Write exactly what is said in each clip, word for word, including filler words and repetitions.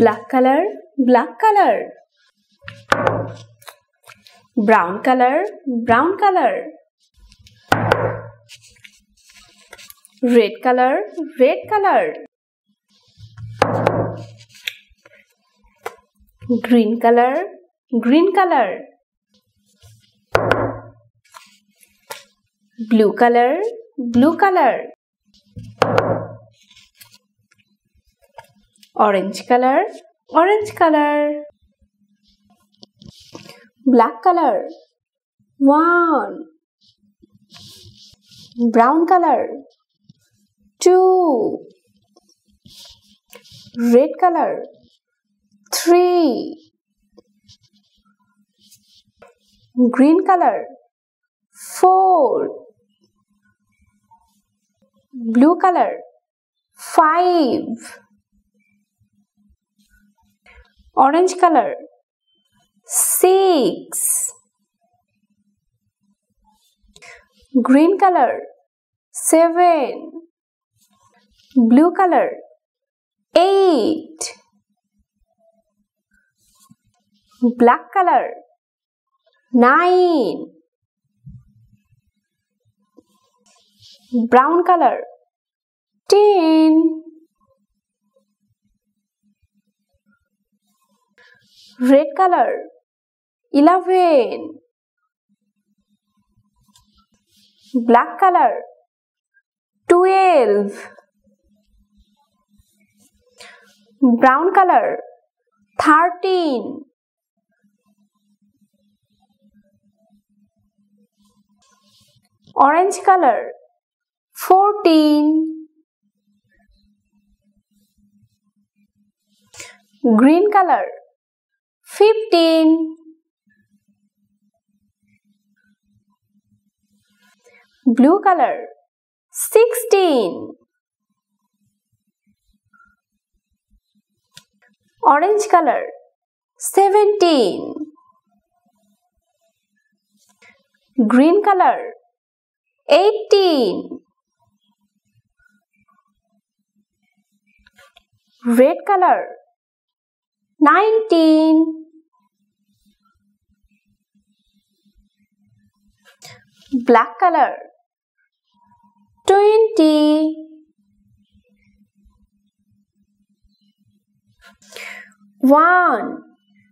black color, black color. Brown color, brown color. Red color, red color. Green color, green color. Blue color, blue color. Orange color, orange color. Black color, one. Brown color, two. Red color, three. Green color, four. Blue color, five. Orange color, six. Green color, seven. Blue color, eight. Black color, nine. Brown color, ten. Red color, eleven. Black color, twelve. Brown color, thirteen. Orange color, fourteen. Green color, fifteen. Blue color, sixteen. Orange color, seventeen. Green color, eighteen. Red color, nineteen. Black color, twenty. One,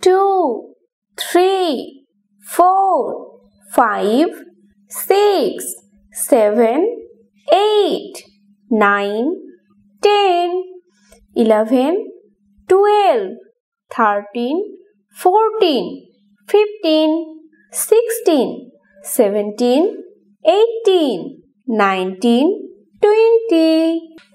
two, three, four, five, six, seven, eight, nine, ten, eleven, twelve, thirteen, fourteen, fifteen, sixteen. seventeen, eighteen, nineteen, twenty.